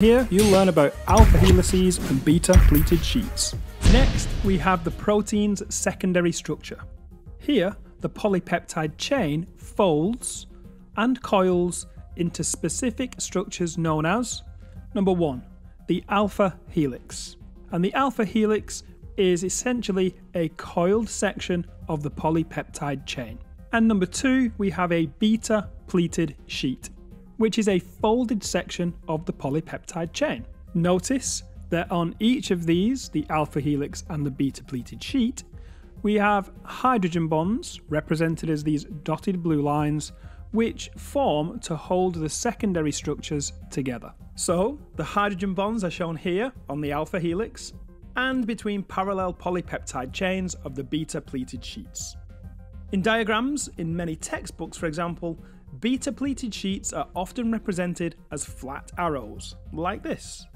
Here you'll learn about alpha helices and beta pleated sheets. Next, we have the protein's secondary structure. Here, the polypeptide chain folds and coils into specific structures known as, number one, the alpha helix. And the alpha helix is essentially a coiled section of the polypeptide chain. And number two, we have a beta pleated sheet, which is a folded section of the polypeptide chain. Notice that on each of these, the alpha helix and the beta pleated sheet, we have hydrogen bonds, represented as these dotted blue lines, which form to hold the secondary structures together. So, the hydrogen bonds are shown here on the alpha helix, and between parallel polypeptide chains of the beta pleated sheets. In diagrams, in many textbooks for example, beta pleated sheets are often represented as flat arrows, like this.